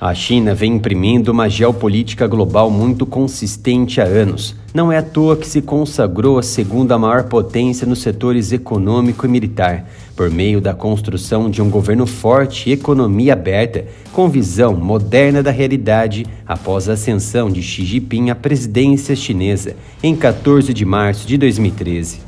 A China vem imprimindo uma geopolítica global muito consistente há anos. Não é à toa que se consagrou a segunda maior potência nos setores econômico e militar, por meio da construção de um governo forte e economia aberta, com visão moderna da realidade após a ascensão de Xi Jinping à presidência chinesa em 14 de março de 2013.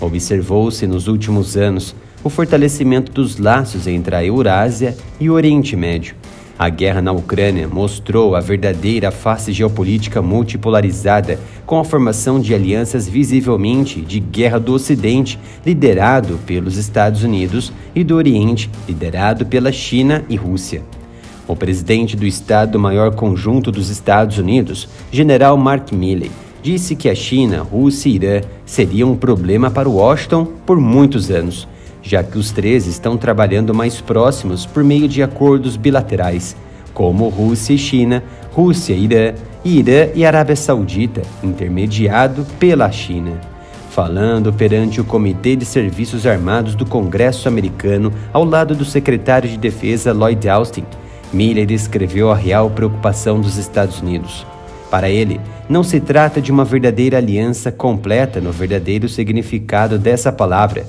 Observou-se nos últimos anos o fortalecimento dos laços entre a Eurásia e o Oriente Médio. A guerra na Ucrânia mostrou a verdadeira face geopolítica multipolarizada, com a formação de alianças visivelmente de guerra do Ocidente, liderado pelos Estados Unidos, e do Oriente, liderado pela China e Rússia. O presidente do Estado-Maior Conjunto dos Estados Unidos, general Mark Milley, disse que a China, Rússia e Irã seriam um problema para Washington por muitos anos, já que os três estão trabalhando mais próximos por meio de acordos bilaterais, como Rússia e China, Rússia e Irã, e Irã e Arábia Saudita, intermediado pela China. Falando perante o Comitê de Serviços Armados do Congresso americano, ao lado do secretário de Defesa Lloyd Austin, Milley descreveu a real preocupação dos Estados Unidos. Para ele, não se trata de uma verdadeira aliança completa no verdadeiro significado dessa palavra,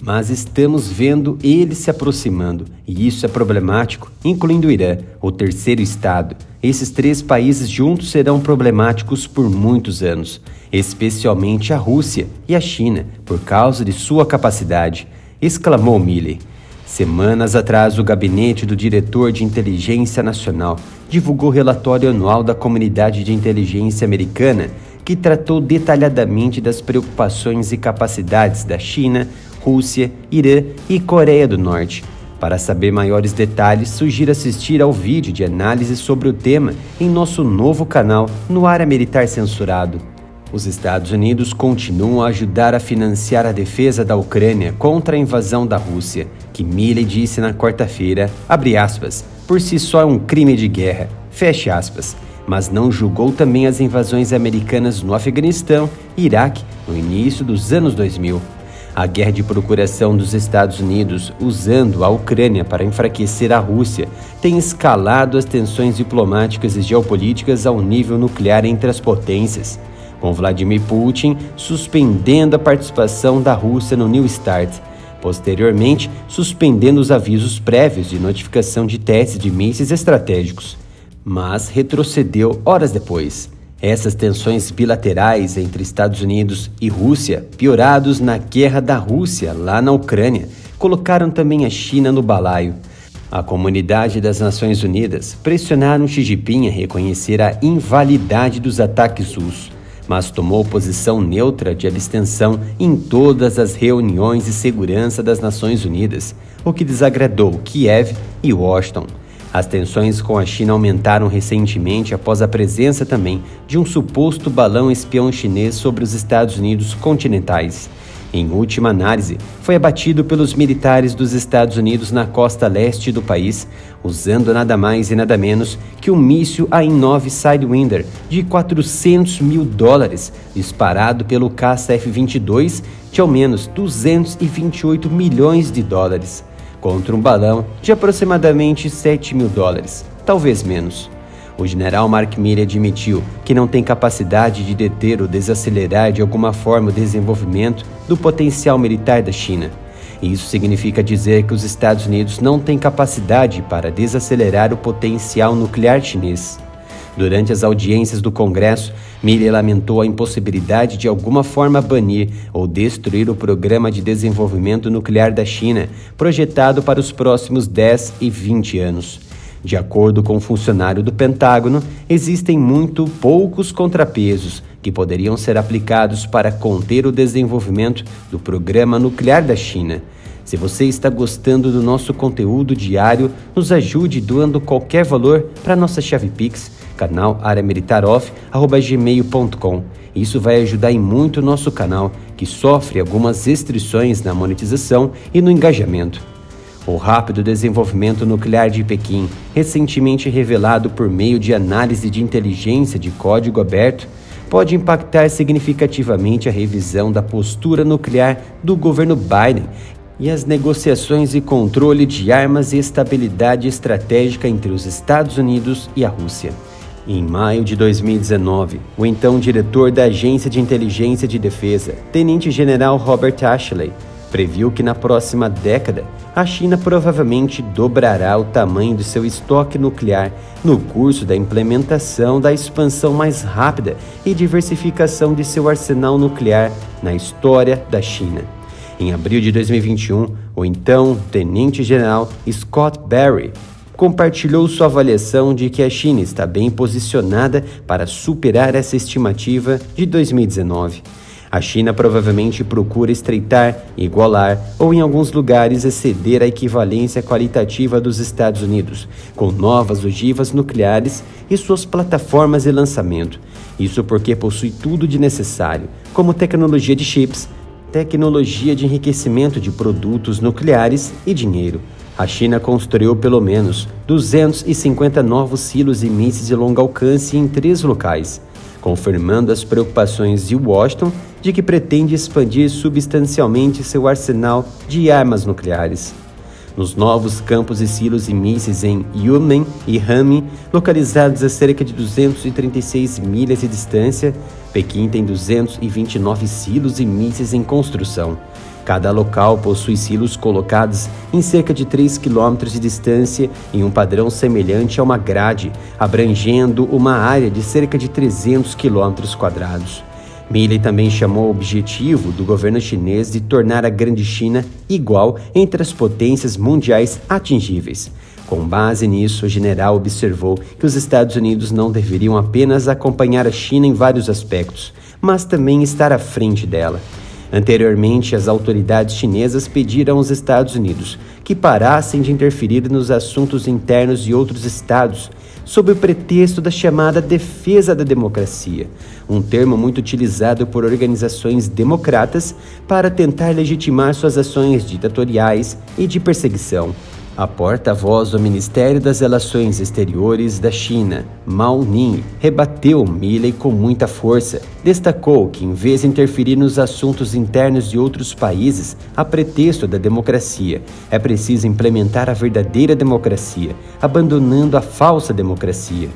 mas estamos vendo ele se aproximando, e isso é problemático, incluindo o Irã, o terceiro estado. Esses três países juntos serão problemáticos por muitos anos, especialmente a Rússia e a China, por causa de sua capacidade, exclamou Milley. Semanas atrás, o gabinete do diretor de inteligência nacional divulgou o relatório anual da comunidade de inteligência americana, que tratou detalhadamente das preocupações e capacidades da China, Rússia, Irã e Coreia do Norte. Para saber maiores detalhes, sugiro assistir ao vídeo de análise sobre o tema em nosso novo canal no Area Militar Censurado. Os Estados Unidos continuam a ajudar a financiar a defesa da Ucrânia contra a invasão da Rússia, que Milley disse na quarta-feira, abre aspas, por si só é um crime de guerra, fecha aspas, mas não julgou também as invasões americanas no Afeganistão e Iraque no início dos anos 2000. A guerra de procuração dos Estados Unidos, usando a Ucrânia para enfraquecer a Rússia, tem escalado as tensões diplomáticas e geopolíticas ao nível nuclear entre as potências, com Vladimir Putin suspendendo a participação da Rússia no New Start, posteriormente suspendendo os avisos prévios de notificação de testes de mísseis estratégicos, mas retrocedeu horas depois. Essas tensões bilaterais entre Estados Unidos e Rússia, piorados na guerra da Rússia lá na Ucrânia, colocaram também a China no balaio. A comunidade das Nações Unidas pressionaram Xi Jinping a reconhecer a invalidade dos ataques russos, mas tomou posição neutra de abstenção em todas as reuniões de segurança das Nações Unidas, o que desagradou Kiev e Washington. As tensões com a China aumentaram recentemente após a presença também de um suposto balão espião chinês sobre os Estados Unidos continentais. Em última análise, foi abatido pelos militares dos Estados Unidos na costa leste do país, usando nada mais e nada menos que um míssil AIM-9 Sidewinder de $400 mil, disparado pelo caça F-22 de ao menos US$ 228 milhões. Contra um balão de aproximadamente $7 mil, talvez menos. O general Mark Milley admitiu que não tem capacidade de deter ou desacelerar de alguma forma o desenvolvimento do potencial militar da China. Isso significa dizer que os Estados Unidos não têm capacidade para desacelerar o potencial nuclear chinês. Durante as audiências do Congresso, Milley lamentou a impossibilidade de alguma forma banir ou destruir o programa de desenvolvimento nuclear da China, projetado para os próximos 10 e 20 anos. De acordo com um funcionário do Pentágono, existem muito poucos contrapesos que poderiam ser aplicados para conter o desenvolvimento do programa nuclear da China. Se você está gostando do nosso conteúdo diário, nos ajude doando qualquer valor para nossa chave Pix, canal areamilitaroff@gmail.com. Isso vai ajudar em muito o nosso canal, que sofre algumas restrições na monetização e no engajamento. O rápido desenvolvimento nuclear de Pequim, recentemente revelado por meio de análise de inteligência de código aberto, pode impactar significativamente a revisão da postura nuclear do governo Biden e as negociações e controle de armas e estabilidade estratégica entre os Estados Unidos e a Rússia. Em maio de 2019, o então diretor da Agência de Inteligência de Defesa, tenente-general Robert Ashley, previu que na próxima década, a China provavelmente dobrará o tamanho de seu estoque nuclear no curso da implementação da expansão mais rápida e diversificação de seu arsenal nuclear na história da China. Em abril de 2021, o então tenente-general Scott Barry compartilhou sua avaliação de que a China está bem posicionada para superar essa estimativa de 2019. A China provavelmente procura estreitar, igualar ou, em alguns lugares, exceder a equivalência qualitativa dos Estados Unidos, com novas ogivas nucleares e suas plataformas de lançamento. Isso porque possui tudo de necessário, como tecnologia de chips, tecnologia de enriquecimento de produtos nucleares e dinheiro. A China construiu pelo menos 250 novos silos e mísseis de longo alcance em 3 locais, confirmando as preocupações de Washington de que pretende expandir substancialmente seu arsenal de armas nucleares. Nos novos campos e silos e mísseis em Yunnan e Hanmi, localizados a cerca de 236 milhas de distância, Pequim tem 229 silos e mísseis em construção. Cada local possui silos colocados em cerca de 3 quilômetros de distância em um padrão semelhante a uma grade, abrangendo uma área de cerca de 300 quilômetros quadrados. Milley também chamou o objetivo do governo chinês de tornar a Grande China igual entre as potências mundiais atingíveis. Com base nisso, o general observou que os Estados Unidos não deveriam apenas acompanhar a China em vários aspectos, mas também estar à frente dela. Anteriormente, as autoridades chinesas pediram aos Estados Unidos que parassem de interferir nos assuntos internos de outros estados, sob o pretexto da chamada defesa da democracia, um termo muito utilizado por organizações democratas para tentar legitimar suas ações ditatoriais e de perseguição. A porta-voz do Ministério das Relações Exteriores da China, Mao Ning, rebateu Milley com muita força. Destacou que, em vez de interferir nos assuntos internos de outros países a pretexto da democracia, é preciso implementar a verdadeira democracia, abandonando a falsa democracia.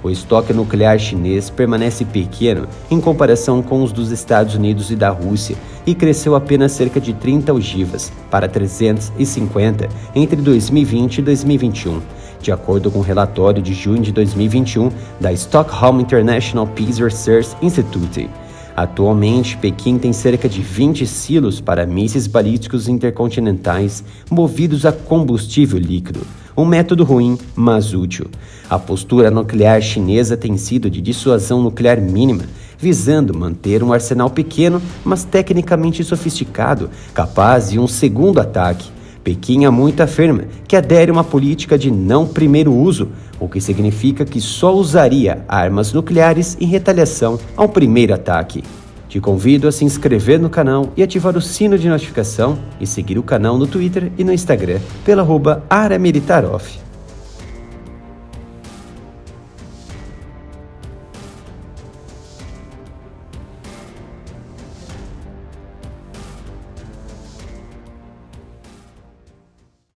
O estoque nuclear chinês permanece pequeno em comparação com os dos Estados Unidos e da Rússia e cresceu apenas cerca de 30 ogivas para 350 entre 2020 e 2021, de acordo com o relatório de junho de 2021 da Stockholm International Peace Research Institute. Atualmente, Pequim tem cerca de 20 silos para mísseis balísticos intercontinentais movidos a combustível líquido. Um método ruim, mas útil. A postura nuclear chinesa tem sido de dissuasão nuclear mínima, visando manter um arsenal pequeno, mas tecnicamente sofisticado, capaz de um segundo ataque. Pequim há muito afirma que adere a uma política de não primeiro uso, o que significa que só usaria armas nucleares em retaliação ao primeiro ataque. Te convido a se inscrever no canal e ativar o sino de notificação e seguir o canal no Twitter e no Instagram pela @AreaMilitarOff.